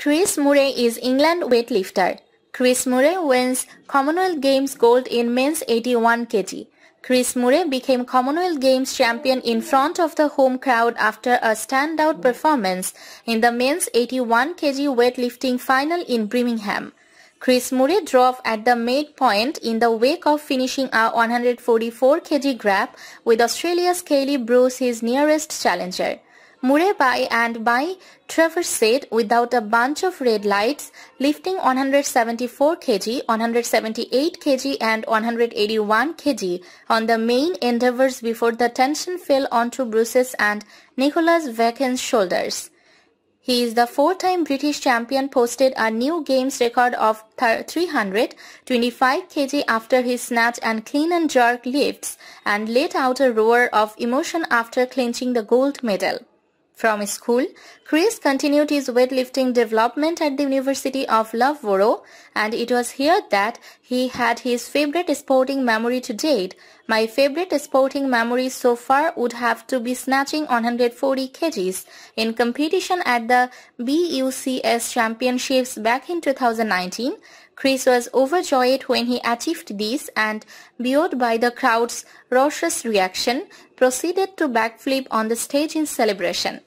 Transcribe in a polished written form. Chris Murray is England weightlifter. Chris Murray wins Commonwealth Games gold in men's 81 kg. Chris Murray became Commonwealth Games champion in front of the home crowd after a standout performance in the men's 81 kg weightlifting final in Birmingham. Chris Murray drove at the midpoint in the wake of finishing a 144 kg grab with Australia's Kyle Bruce, his nearest challenger. Murray by traversed without a bunch of red lights, lifting 174 kg, 178 kg and 181 kg on the main endeavours before the tension fell onto Bruce's and Nicholas Vaken's shoulders. He is the four-time British champion, posted a new Games record of 325 kg after his snatch and clean and jerk lifts, and let out a roar of emotion after clinching the gold medal. From school, Chris continued his weightlifting development at the University of Loughborough, and it was here that he had his favourite sporting memory to date. My favourite sporting memory so far would have to be snatching 140 kgs in competition at the BUCS Championships back in 2019. Chris was overjoyed when he achieved this and, buoyed by the crowd's raucous reaction, proceeded to backflip on the stage in celebration.